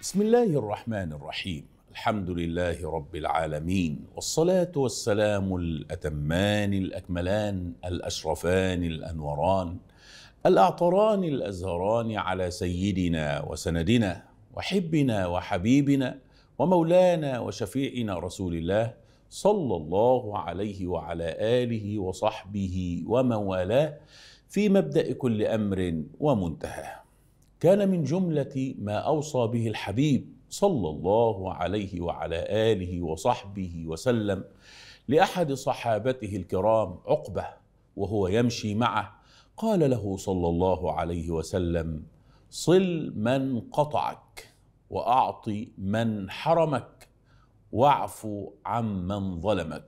بسم الله الرحمن الرحيم. الحمد لله رب العالمين، والصلاة والسلام الأتمان الأكملان الأشرفان الأنوران الأعطران الأزهران على سيدنا وسندنا وحبنا وحبيبنا ومولانا وشفيعنا رسول الله صلى الله عليه وعلى آله وصحبه ومن والاه، في مبدأ كل أمر ومنتهاه. كان من جملة ما أوصى به الحبيب صلى الله عليه وعلى آله وصحبه وسلم لأحد صحابته الكرام عقبة وهو يمشي معه، قال له صلى الله عليه وسلم: صل من قطعك، وأعطي من حرمك، واعف عمن ظلمك.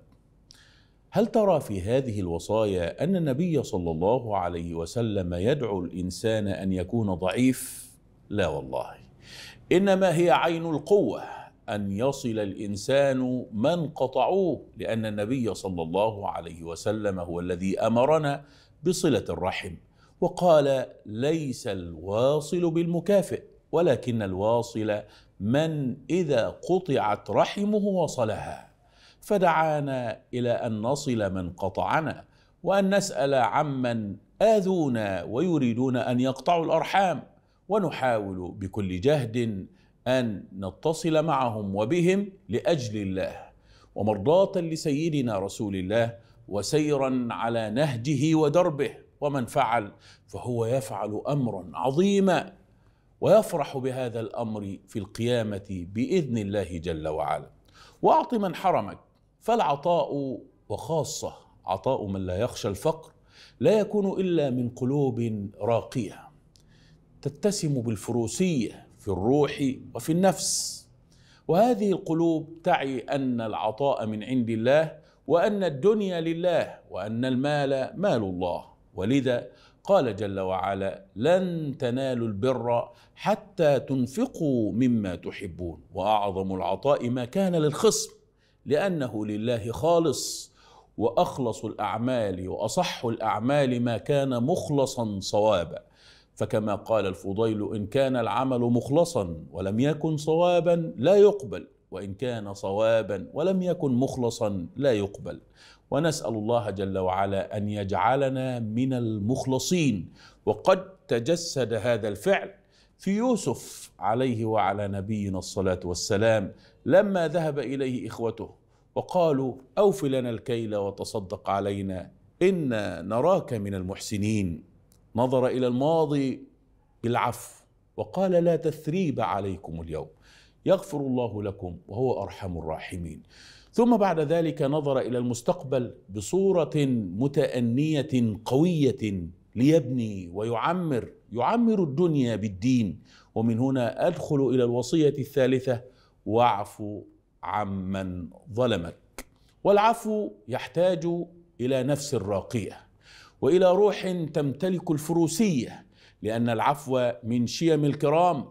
هل ترى في هذه الوصايا أن النبي صلى الله عليه وسلم يدعو الإنسان أن يكون ضعيف؟ لا والله، إنما هي عين القوة أن يصل الإنسان من قطعوه، لأن النبي صلى الله عليه وسلم هو الذي أمرنا بصلة الرحم، وقال: ليس الواصل بالمكافئ، ولكن الواصل من إذا قطعت رحمه وصلها. فدعانا إلى أن نصل من قطعنا، وأن نسأل عمن آذونا ويريدون أن يقطعوا الأرحام، ونحاول بكل جهد أن نتصل معهم وبهم لأجل الله، ومرضاة لسيدنا رسول الله، وسيرا على نهجه ودربه. ومن فعل فهو يفعل أمرا عظيما، ويفرح بهذا الأمر في القيامة بإذن الله جل وعلا. وأعط من حرمك، فالعطاء، وخاصة عطاء من لا يخشى الفقر، لا يكون إلا من قلوب راقية تتسم بالفروسية في الروح وفي النفس، وهذه القلوب تعي أن العطاء من عند الله، وأن الدنيا لله، وأن المال مال الله. ولذا قال جل وعلا: لن تنالوا البر حتى تنفقوا مما تحبون. وأعظم العطاء ما كان للخصم، لأنه لله خالص، وأخلص الأعمال وأصح الأعمال ما كان مخلصا صوابا. فكما قال الفضيل: إن كان العمل مخلصا ولم يكن صوابا لا يقبل، وإن كان صوابا ولم يكن مخلصا لا يقبل. ونسأل الله جل وعلا أن يجعلنا من المخلصين. وقد تجسد هذا الفعل في يوسف عليه وعلى نبينا الصلاة والسلام، لما ذهب إليه إخوته وقالوا: أوف لنا الكيل وتصدق علينا، إنا نراك من المحسنين. نظر إلى الماضي بالعفو وقال: لا تثريب عليكم اليوم، يغفر الله لكم وهو أرحم الراحمين. ثم بعد ذلك نظر إلى المستقبل بصورة متأنية قوية، ليبني ويعمر، يعمر الدنيا بالدين. ومن هنا أدخل إلى الوصية الثالثة: واعفو عمن ظلمك. والعفو يحتاج إلى نفس راقية، وإلى روح تمتلك الفروسية، لأن العفو من شيم الكرام.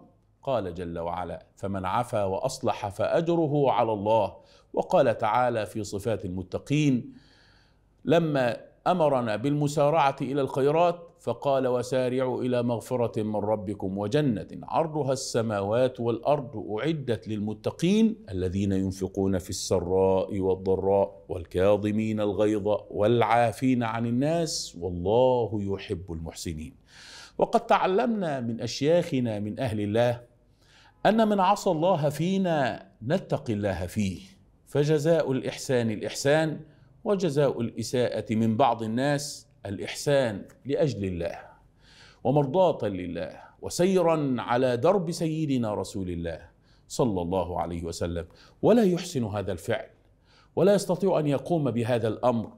قال جل وعلا: فمن عفا وأصلح فأجره على الله. وقال تعالى في صفات المتقين لما أمرنا بالمسارعة إلى الخيرات، فقال: وسارعوا إلى مغفرة من ربكم وجنة عرضها السماوات والأرض أعدت للمتقين الذين ينفقون في السراء والضراء والكاظمين الغيظ والعافين عن الناس، والله يحب المحسنين. وقد تعلمنا من أشياخنا من أهل الله أن من عصى الله فينا نتقي الله فيه، فجزاء الإحسان الإحسان، وجزاء الإساءة من بعض الناس الإحسان لأجل الله، ومرضاة لله، وسيرا على درب سيدنا رسول الله صلى الله عليه وسلم. ولا يحسن هذا الفعل، ولا يستطيع أن يقوم بهذا الأمر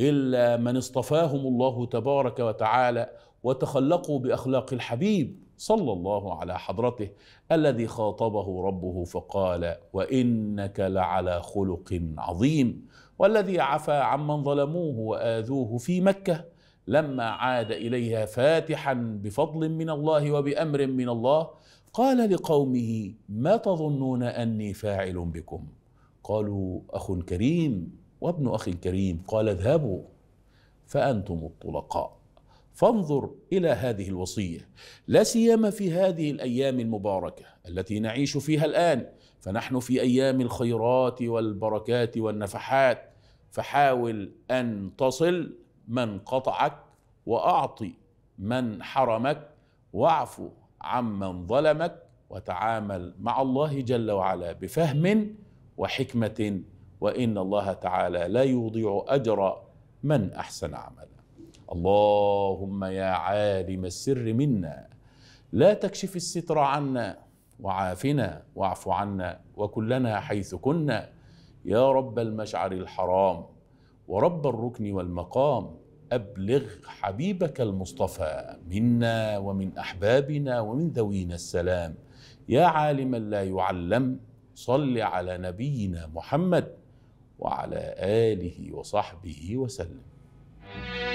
إلا من اصطفاهم الله تبارك وتعالى، وتخلقوا بأخلاق الحبيب صلى الله على حضرته، الذي خاطبه ربه فقال: وإنك لعلى خلق عظيم. والذي عفى عمن ظلموه وآذوه في مكة، لما عاد إليها فاتحا بفضل من الله وبأمر من الله، قال لقومه: ما تظنون أني فاعل بكم؟ قالوا: أخ كريم وابن أخ كريم. قال: اذهبوا فأنتم الطلقاء. فانظر إلى هذه الوصية، لا سيما في هذه الأيام المباركة التي نعيش فيها الآن، فنحن في أيام الخيرات والبركات والنفحات، فحاول أن تصل من قطعك، وأعطي من حرمك، واعف عمن ظلمك، وتعامل مع الله جل وعلا بفهم وحكمة، وإن الله تعالى لا يضيع أجر من أحسن عملا. اللهم يا عالم السر منا لا تكشف الستر عنا، وعافنا واعف عنا، وكلنا حيث كنا، يا رب المشعر الحرام ورب الركن والمقام، أبلغ حبيبك المصطفى منا ومن أحبابنا ومن ذوينا السلام، يا عالما لا يعلم، صل على نبينا محمد وعلى آله وصحبه وسلم.